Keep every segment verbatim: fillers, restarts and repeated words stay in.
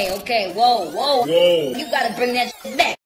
Hey, okay, whoa, whoa, whoa. You gotta bring that back.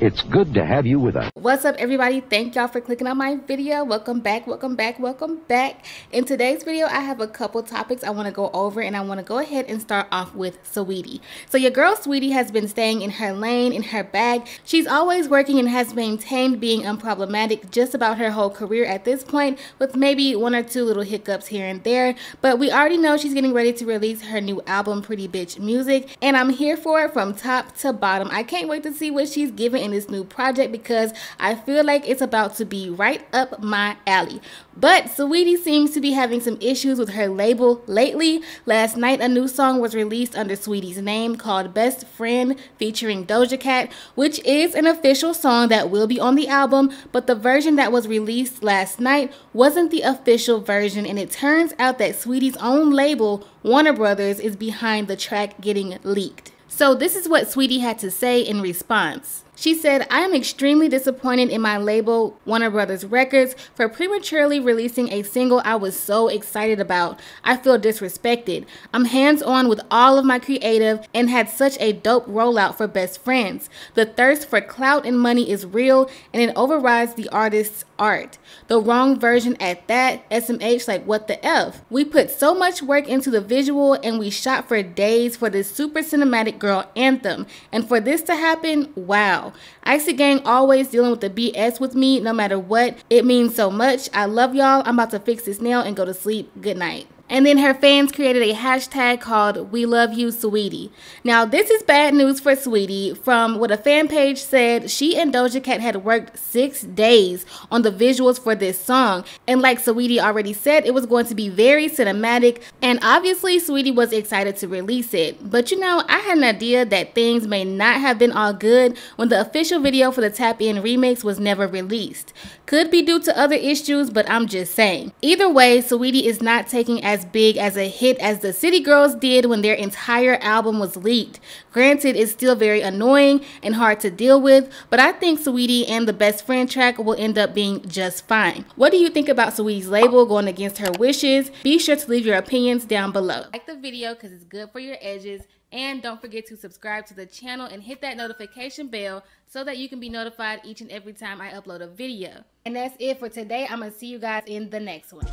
It's good to have you with us. What's up, everybody? Thank y'all for clicking on my video. Welcome back, welcome back, welcome back. In today's video, I have a couple topics I want to go over, and I want to go ahead and start off with Saweetie. So your girl Saweetie has been staying in her lane, in her bag. She's always working and has maintained being unproblematic just about her whole career at this point, with maybe one or two little hiccups here and there. But we already know she's getting ready to release her new album, Pretty Bitch Music, and I'm here for it from top to bottom. I can't wait to see what she's giving in this new project, because I feel like it's about to be right up my alley. But Saweetie seems to be having some issues with her label lately. Last night, a new song was released under Saweetie's name called Best Friend featuring Doja Cat, which is an official song that will be on the album, but the version that was released last night wasn't the official version, and it turns out that Saweetie's own label, Warner Brothers, is behind the track getting leaked. So this is what Saweetie had to say in response. She said, "I am extremely disappointed in my label, Warner Brothers Records, for prematurely releasing a single I was so excited about. I feel disrespected. I'm hands-on with all of my creative and had such a dope rollout for Best Friends. The thirst for clout and money is real, and it overrides the artist's art. The wrong version at that. S M H, like, what the F? We put so much work into the visual, and we shot for days for this super cinematic girl anthem. And for this to happen, wow. Icy Gang always dealing with the B S with me, no matter what. It means so much. I love y'all. I'm about to fix this nail and go to sleep. Good night." And then her fans created a hashtag called We Love You Saweetie. Now this is bad news for Saweetie. From what a fan page said, she and Doja Cat had worked six days on the visuals for this song, and like Saweetie already said, it was going to be very cinematic, and obviously Saweetie was excited to release it. But you know, I had an idea that things may not have been all good when the official video for the Tap In remix was never released. Could be due to other issues, but I'm just saying. Either way, Saweetie is not taking as as big as a hit as the City Girls did when their entire album was leaked. Granted, it's still very annoying and hard to deal with, but I think Saweetie and the Best Friend track will end up being just fine. What do you think about Saweetie's label going against her wishes? Be sure to leave your opinions down below. Like the video because it's good for your edges, and don't forget to subscribe to the channel and hit that notification bell so that you can be notified each and every time I upload a video. And that's it for today. I'm gonna see you guys in the next one.